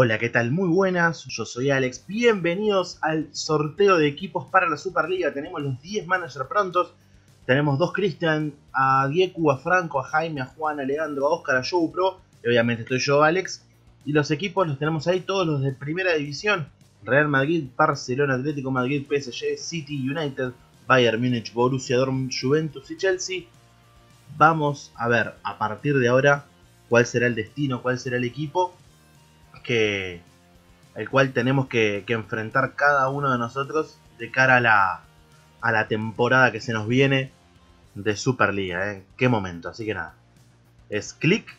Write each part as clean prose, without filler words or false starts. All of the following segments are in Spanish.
Hola, ¿qué tal? Muy buenas, yo soy Alex, bienvenidos al sorteo de equipos para la Superliga. Tenemos los 10 managers prontos, tenemos dos Cristian, a Dieku, a Franco, a Jaime, a Juan, a Leandro, a Oscar, a Joe Pro, y obviamente estoy yo, Alex. Y los equipos los tenemos ahí, todos los de primera división: Real Madrid, Barcelona, Atlético Madrid, PSG, City, United, Bayern Munich, Borussia Dortmund, Juventus y Chelsea. Vamos a ver a partir de ahora cuál será el destino, cuál será el equipo al cual tenemos que enfrentar cada uno de nosotros de cara a la temporada que se nos viene de Superliga, ¿eh? ¿Qué momento? Así que nada, es clic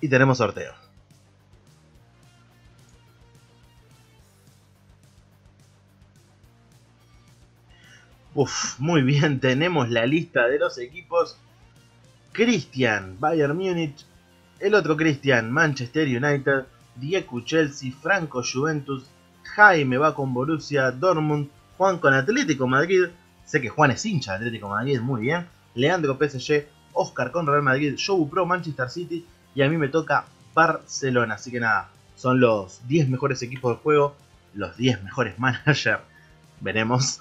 y tenemos sorteo. Uf, muy bien, tenemos la lista de los equipos. Cristian, Bayern Múnich. El otro Cristian, Manchester United. Dieku, Chelsea. Franco, Juventus. Jaime va con Borussia Dortmund. Juan con Atlético Madrid. Sé que Juan es hincha de Atlético Madrid, muy bien. Leandro, PSG. Oscar con Real Madrid. Joe Pro, Manchester City. Y a mí me toca Barcelona. Así que nada, son los 10 mejores equipos del juego. Los 10 mejores managers. Veremos.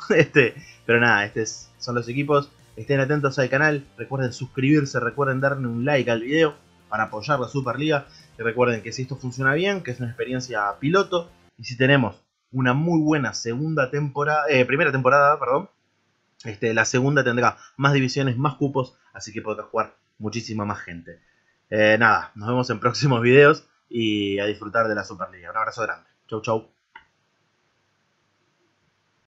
Pero nada, son los equipos. Estén atentos al canal. Recuerden suscribirse. Recuerden darle un like al video para apoyar la Superliga. Y recuerden que si esto funciona bien, que es una experiencia piloto, y si tenemos una muy buena primera temporada, la segunda tendrá más divisiones, más cupos, así que podrá jugar muchísima más gente. Nada, nos vemos en próximos videos y a disfrutar de la Superliga. Un abrazo grande. Chau, chau.